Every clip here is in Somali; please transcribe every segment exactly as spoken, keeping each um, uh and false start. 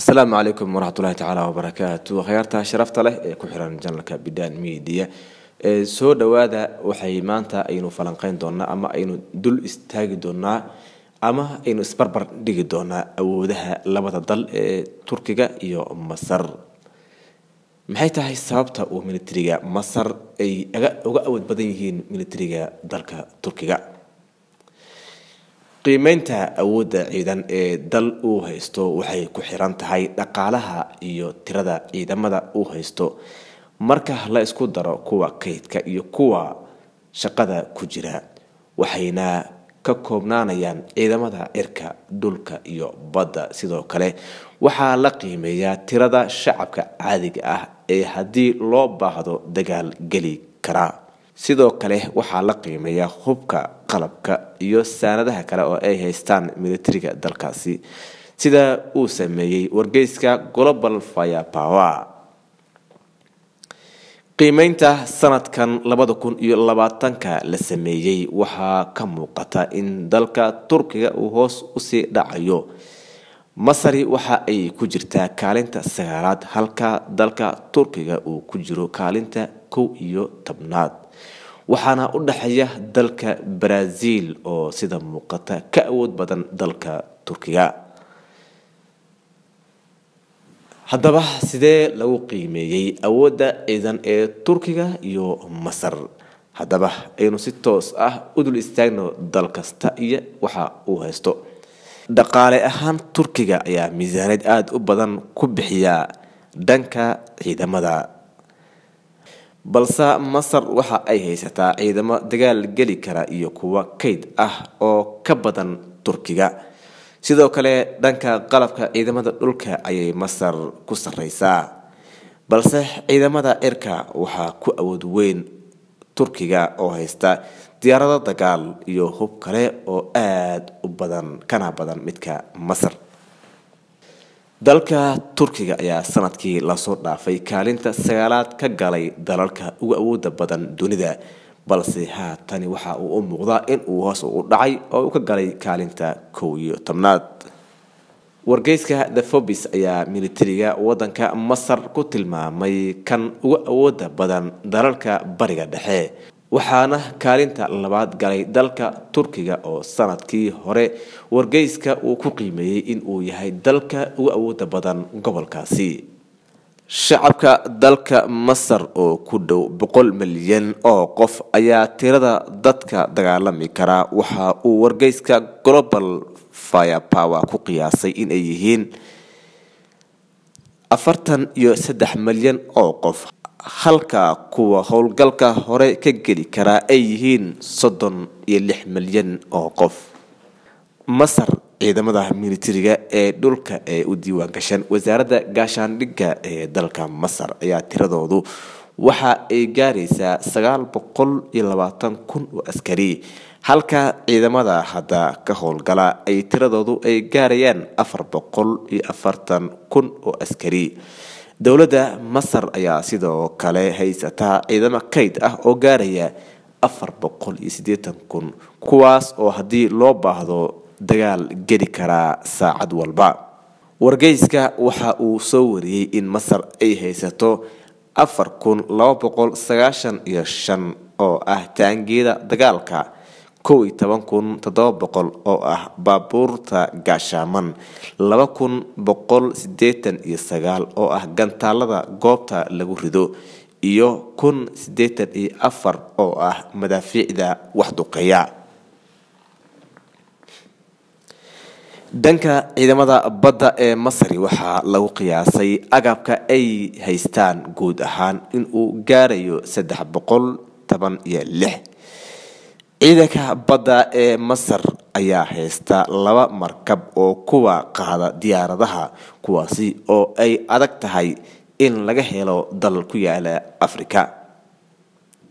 السلام عليكم ورحمة الله تعالى وبركاته. خيرتها شرفت له كحران جنلك بدان ميديا. سو دوادا وحيمانتا أينو فلنقين دونا أما أينو دل استاج دونا أما أينو سبربر ديج دونا وده لما تضل تركيا يا مصر. محيتها هي سببتها ومن الترجع مصر أي أقعد بديهين من الترجع ذلك تركيا. qiimaynta awoodda ciidan ee dal uu haysto waxay ku xiran tahay dhaqaalaha iyo tirada ciidamada uu haysto marka la isku daro kuwa kaydka iyo kuwa shaqada ku jira waxayna ka koobnaanayaan ciidamada cirka dhulka iyo badda sidoo kale waxa la qiimeeyaa tirada shacabka caadiga ah ee hadii loo baahdo dagaal geli kara sidoo kale waxa la qiimeeyaa hubka qalabka iyo saanadaha kale oo ay haystaan militariga dalkaasi sida uu sameeyay wargeyska Global Firepower qiimaynta sanadkan laba kun iyo labaatan la sameeyay waxa ka muuqata in dalka Turkiga uu hoos u sii dhacayo Masari waxa ay ku jirtaa kaalinta sagaalaad halka dalka Turkiga uu ku jiro kaalinta kow iyo tobnaad waxaana u dhaxaya dalka Brazil oo sida muuqata ka awood badan dalka Turkiga haddaba sidee lagu qiimeeyay awoodda ciidan ee Turkiga iyo Masar haddaba aynu si toos ah u dul istaagno dalkasta iyo waxa uu haysto dhaqaale ahaan Turkiga ayaa miisaanad aad u badan ku bixiya dhanka ciidamada balse Masar waxa ay haysataa ciidamo dagaal gali kara iyo kuwa kayd ah oo ka badan Turkiga sidoo kale dhanka qalabka ciidamada dhulka ayay Masar ku sareysaa balse ciidamada cirka waxa ku awood weyn Turkiga oo haysta diyaarado dagaal iyo hub kale oo aad u badan kana badan midka Masar dalka Turkiga ayaa sanadkii la soo dhaafay kaalinta sagaalaad ka galay dalalka ugu awoodda badan dunida balse haatan waxa uu u muuqdaa in uu hoos u dhacay oo uu ka galay kaalinta kow iyo tobnaad wargeyska The Forbes ayaa militariga wadanka Masar ku tilmaamay kan ugu awoodda badan dalalka bariga dhexe waxaana kaalinta labaad galay dalka Turkiga oo sanadkii hore wargeyska uu ku qiimeeyay in uu yahay dalka ugu awoodda badan gobolkaasi shacabka dalka Masar oo ku dhow boqol milyan oo qof ayaa tirada dadka dagaalami kara waxa uu wargeyska Global Firepower ku qiyaasay in ay yihiin afartan iyo saddex milyan oo qof halka kuwa howlgalka hore ka geli kara ay yihiin soddon iyo lix milyan oo qof Masar ciidamada militariga ee dhulka ee u diiwaan gashan wasaaradda gaashaandhigga ee dalka Masar ayaa tiradoodu waxa ay gaaraysaa sagaal boqol iyo labaatan kun oo askari halka ciidamada hadda ka howlgala ay tiradoodu ay gaarayaan afar boqol iyo afartan kun oo askari dawladda Masar ayaa sidoo kale haysata ciidamo kayd ah oo gaaraya afar boqol iyo siddeetan kun kuwaas oo hadii loo baahdo dagaal geli kara saacad walba wargeyska waxa uu soo wariyay in Masar ay haysato afar kun laba boqol sagaashan iyo shan oo ah taangeeda dagaalka kow iyo toban kun toddoba boqol oo ah baabuurta gaashaaman laba kun boqol siddeetan iyo sagaal oo ah gantaalada goobta lagu rido iyo kun siddeetan iyo afar oo ah madaafiicda wax duqeeya danka ciidamada badda ee Masar waxa lagu qiyaasay agabka ay haystaan guud ahaan in uu gaarayo saddex boqol toban iyo lix ciidanka badda ee Masar ayaa haysta laba markab oo kuwa qaada diyaaradaha kuwaasi oo ay adag tahay in laga helo dal ku yaala Afrika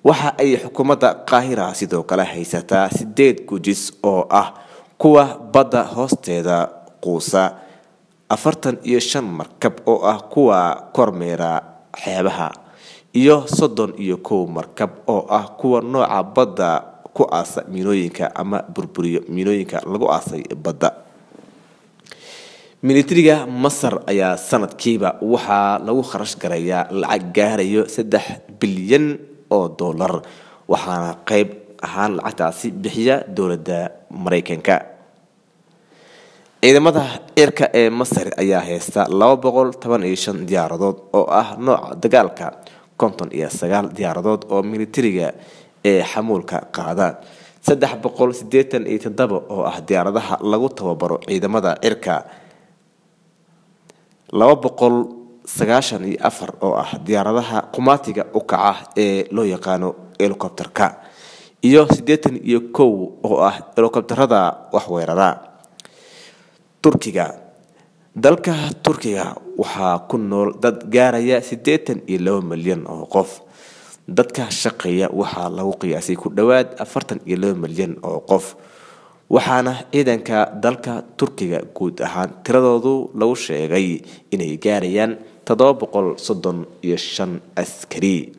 waxa ay xukuumadda Qaahira sidoo kale haysataa siddeed gujis oo ah kuwa badda hoosteeda quusa afartan iyo shan markab oo ah kuwa kormeera xeebaha iyo soddon iyo kow markab oo ah kuwa nooca badda ku aasa minooyinka ama burburiyo minooyinka lagu aasay badda ميليتريا مصر أيا سنة كيبا وحا لو خرج قرية العجاريو سدح بليون أو دولار وحا قيب عن العتاسي بحية دولة مريكانكا. إذا مضى إركا مصر أيا هيستا لو بقول طبعا إيشان دياردود أو أه نوع دقالكا كونتون إيا سقال دياردود أو ميليتريا حمولكا قادان سدح بقول سديتن إيا تدبو أو أه دياردها لغو توبرو. إذا مضى إركا لو بقول سقاشن يأفر أو أحد دياردها قماتيجا أقعه لو يقانو إلكوبتر كا يو سديتن يكو أو أحد إلكوبتر هذا وحوير هذا تركيا دلك تركيا وح كنول ضد جارية سديتن إلى مليون أو قف ضدك الشقية وح لو قياسي كل دواد أفرتن إلى مليون أو قف waxaana ciidanka dalka Turkiga guud ahaan tiradoodu lagu sheegay inay gaarayaan todoba boqol soddon iyo shan askari.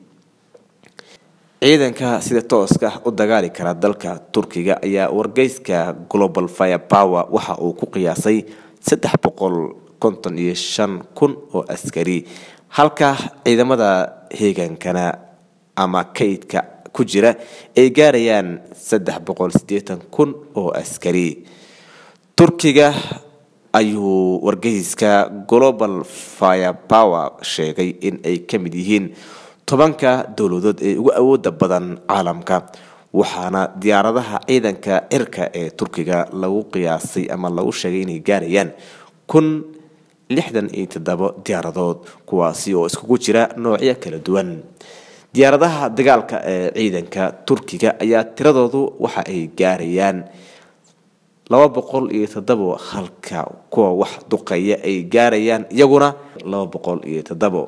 Ciidanka sida tooska u dagaali kara dalka Turkiga ayaa wargeyska Global Firepower waxa uu ku qiyaasay saddex boqol konton iyo shan kun oo askari, halka ciidamada heegankana ama kaydka ku jira ay gaarayaan saddex boqol siddeetan kun oo askari. Turkiga ayuu wargeyska Global Firepower sheegay in ay ka mid yihiin tobanka dowladood ee ugu awoodda badan caalamka, waxaana diyaaradaha ciidanka cirka ee Turkiga lagu qiyaasay ama lagu sheegay inay gaarayaan kun iyo lixdan iyo toddoba diyaaradood, kuwaasi oo iskugu jira noocyo kala duwan. diyaaradaha dagaalka ee ciidanka Turkiga ayaa tiradoodu waxa ay gaarayaan laba boqol iyo toddoba, halka kuwa wax duqaya ay gaarayaan iyaguna laba boqol iyo toddoba.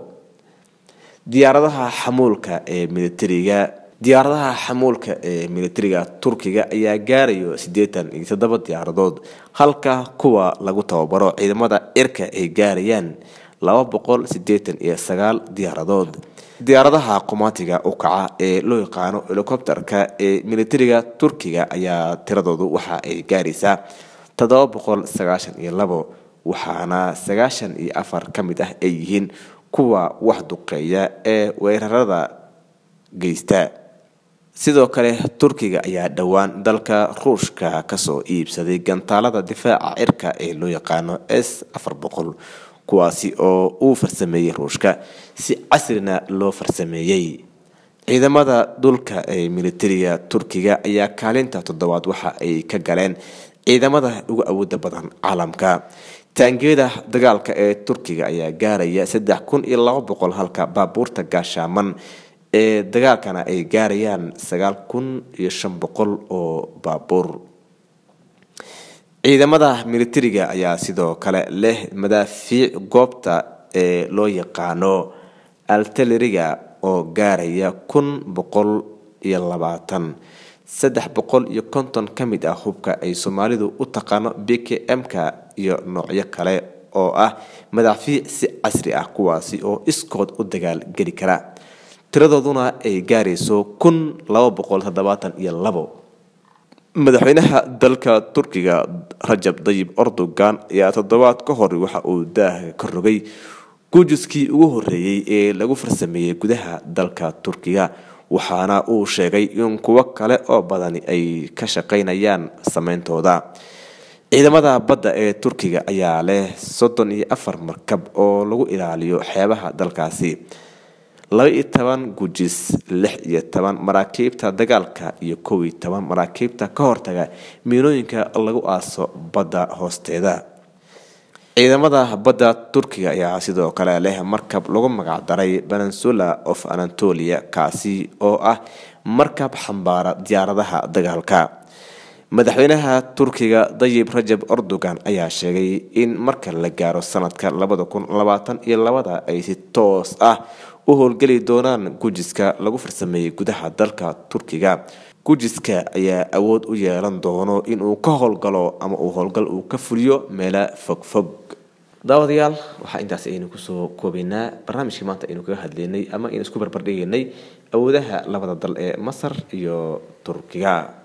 diyaaradaha xamuulka ee militariga diyaaradaha xamuulka ee militariga Turkiga ayaa gaarayo siddeetan iyo toddoba diyaaradood, halka kuwa lagu tababaro ciidamada cirka ay gaarayaan laba boqol siddeetan iyo sagaal diyaaradood. diyaaradaha qomaatiga u kaca ee loo yaqaano helicopterka ee militariga Turkiga ayaa tiradoodu waxa ay gaaraysaa todoba boqol sagaashan iyo laba, waxaana sagaashan iyo afar ka mid ah ay yihiin kuwa wax duqeeya ee weerarada geysta. sidoo kale Turkiga ayaa dhawaan dalka Ruushka kasoo iibsaday gantaalada difaaca cirka ee loo yaqaano S four hundred kuwaasi oo uu farsameeyay Ruushka si casrina loo farsameeyay. ciidamada dhulka ee militariga Turkiga ayaa kaalinta toddobaad waxa ay ka galeen ciidamada ugu awoodda badan caalamka. taangiyada dagaalka ee Turkiga ayaa gaaraya saddex kun iyo laba boqol, halka baabuurta gaashaaman ee dagaalkana ay gaarayaan sagaal kun iyo shan boqol oo baabuur. ciidamada militariga ayaa sidoo kale leh madaafiic goobta ee loo yaqaano artilleriga oo gaaraya kun boqol iyo labaatan. saddex boqol iyo konton ka mid ah hubka ay Soomaalidu u taqaano B K M ka iyo noocyo kale oo ah madaafiic si casri ah, kuwaasi oo iskood u dagaal geli kara tiradooduna ay gaarayso kun laba boqol toddobaatan iyo laba. madaxweynaha dalka Turkiga Rajab Tayyip Erdogan ayaa toddobaad ka hor waxa uu daaha ka rogay guujiskii ugu horeeyay ee lagu farsameeyay gudaha dalka Turkiga, waxaana uu sheegay in kuwa kale oo badan ay ka shaqaynayaan samayntooda. ciidamada badda ee Turkiga ayaa leh soddon iyo afar markab oo lagu ilaaliyo xeebaha dalkaasi, laba iyo toban gujis, lix iyo toban maraakiibta dagaalka iyo kow iyo toban maraakiibta ka hortaga miinooyinka lagu aaso badda hoosteeda. ciidamada badda Turkiga ayaa sidoo kale leh markab lagu magac daray Peninsula of Anatolia, kaasi oo ah markab xambaara diyaaradaha dagaalka. madaxweynaha Turkiga Tayyip Rajab Erdogan ayaa sheegay in marka la gaaro sanadka laba kun iyo labaatan iyo laba ay si toos ah u howlgeli doonaan guujiska lagu farsameeyay gudaha dalka Turkiga. guujiska ayaa awood u yeelan doono in uu ka howlgalo ama uu howlgal uu ka fuliyo meela fogfog. daawadayaal, waxa intaas aynu kusoo koobaynaa barnaamijkii maanta aynu kaga hadlaynay ama aynu isku barbardhigaynay awoodaha labada dal ee Masar iyo Turkiga.